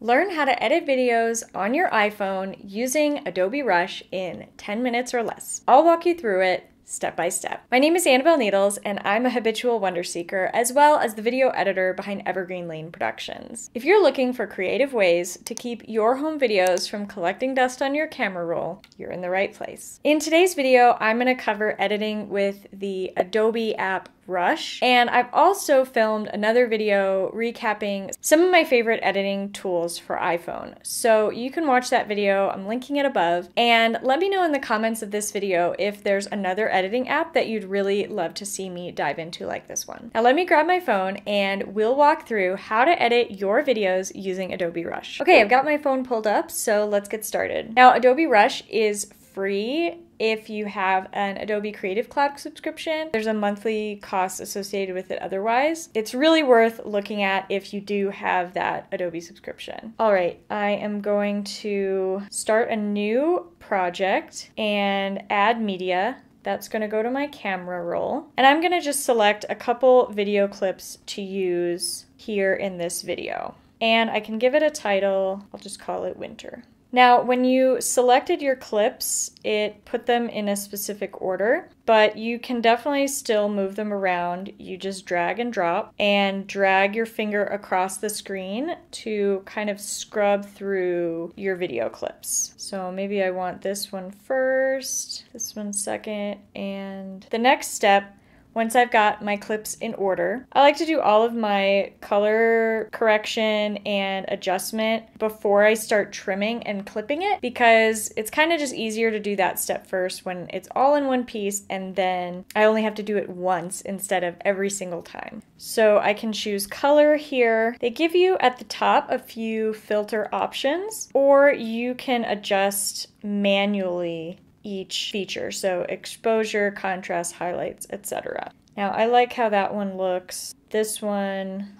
Learn how to edit videos on your iPhone using Adobe Rush in 10 minutes or less. I'll walk you through it step by step. My name is Annabelle Needles, and I'm a habitual wonder seeker as well as the video editor behind Evergreen Lane Productions. If you're looking for creative ways to keep your home videos from collecting dust on your camera roll, you're in the right place. In today's video, I'm gonna cover editing with the Adobe app Rush, and I've also filmed another video recapping some of my favorite editing tools for iPhone. So you can watch that video, I'm linking it above, and let me know in the comments of this video if there's another editing app that you'd really love to see me dive into like this one. Now let me grab my phone and we'll walk through how to edit your videos using Adobe Rush. Okay, I've got my phone pulled up, so let's get started. Now Adobe Rush is free if you have an Adobe Creative Cloud subscription. There's a monthly cost associated with it otherwise. It's really worth looking at if you do have that Adobe subscription. All right, I am going to start a new project and add media. That's gonna go to my camera roll. And I'm gonna just select a couple video clips to use here in this video. And I can give it a title, I'll just call it Winter. Now, when you selected your clips, it put them in a specific order, but you can definitely still move them around. You just drag and drop and drag your finger across the screen to kind of scrub through your video clips. So maybe I want this one first, this one second, and the next step, once I've got my clips in order, I like to do all of my color correction and adjustment before I start trimming and clipping it, because it's kind of just easier to do that step first when it's all in one piece, and then I only have to do it once instead of every single time. So I can choose color here. They give you at the top a few filter options, or you can adjust manually each feature, so exposure, contrast, highlights, etc. Now I like how that one looks. This one,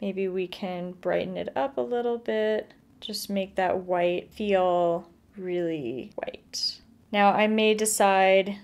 maybe we can brighten it up a little bit, just make that white feel really white. Now I may decide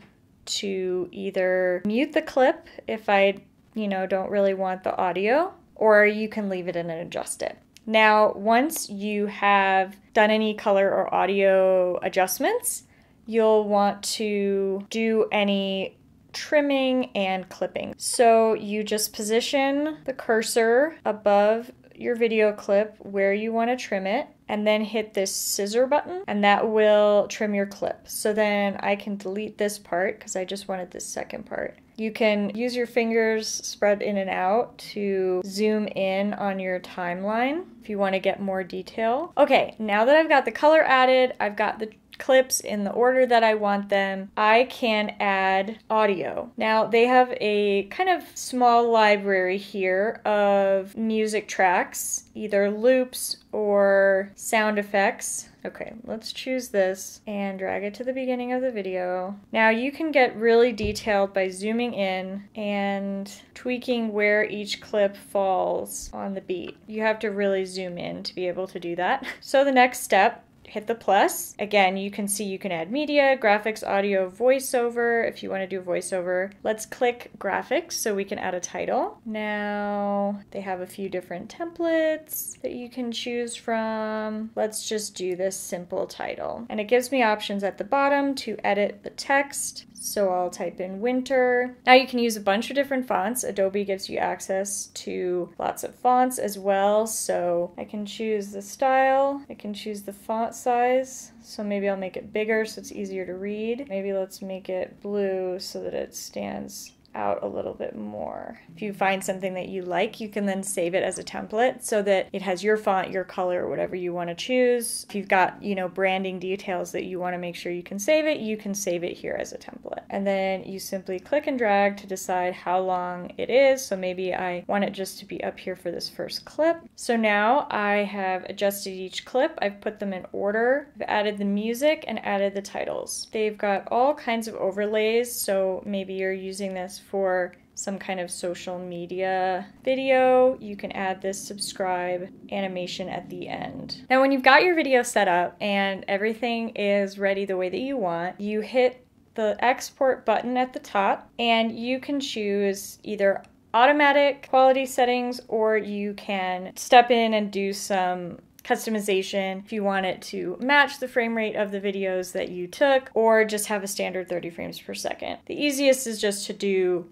to either mute the clip if I, don't really want the audio, or you can leave it in and adjust it. Now, once you have done any color or audio adjustments, you'll want to do any trimming and clipping. So you just position the cursor above your video clip where you want to trim it, and then hit this scissor button, and that will trim your clip. So then I can delete this part because I just wanted this second part. You can use your fingers spread in and out to zoom in on your timeline if you want to get more detail. Okay, now that I've got the color added, I've got the clips in the order that I want them, I can add audio. Now they have a kind of small library here of music tracks, either loops or sound effects. Okay, let's choose this and drag it to the beginning of the video. Now you can get really detailed by zooming in and tweaking where each clip falls on the beat. You have to really zoom in to be able to do that. So the next step, hit the plus. Again, you can see you can add media, graphics, audio, voiceover, if you want to do voiceover. Let's click graphics so we can add a title. Now, they have a few different templates that you can choose from. Let's just do this simple title. And it gives me options at the bottom to edit the text. So I'll type in winter. Now you can use a bunch of different fonts. Adobe gives you access to lots of fonts as well. So I can choose the style, I can choose the font size. So maybe I'll make it bigger so it's easier to read. Maybe let's make it blue so that it stands out a little bit more. If you find something that you like, you can then save it as a template so that it has your font, your color, whatever you want to choose. If you've got, branding details that you want to make sure you can save it here as a template. And then you simply click and drag to decide how long it is. So maybe I want it just to be up here for this first clip. So now I have adjusted each clip. I've put them in order. I've added the music and added the titles. They've got all kinds of overlays. So maybe you're using this for some kind of social media video, you can add this subscribe animation at the end. Now when you've got your video set up and everything is ready the way that you want, you hit the export button at the top and you can choose either automatic quality settings or you can step in and do some customization if you want it to match the frame rate of the videos that you took, or just have a standard 30 frames per second. The easiest is just to do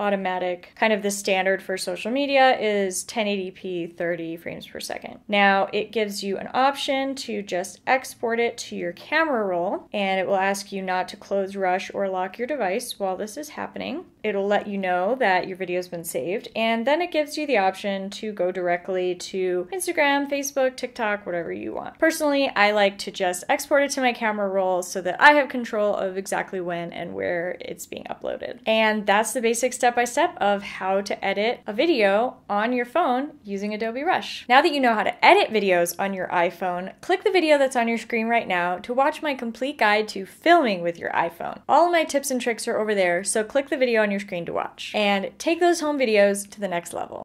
automatic. Kind of the standard for social media is 1080p 30 frames per second. Now it gives you an option to just export it to your camera roll, and it will ask you not to close Rush or lock your device while this is happening. It'll let you know that your video's been saved, and then it gives you the option to go directly to Instagram, Facebook, TikTok, whatever you want. Personally, I like to just export it to my camera roll so that I have control of exactly when and where it's being uploaded. And that's the basic step-by-step of how to edit a video on your phone using Adobe Rush. Now that you know how to edit videos on your iPhone, click the video that's on your screen right now to watch my complete guide to filming with your iPhone. All of my tips and tricks are over there, so click the video on your screen to watch. And take those home videos to the next level.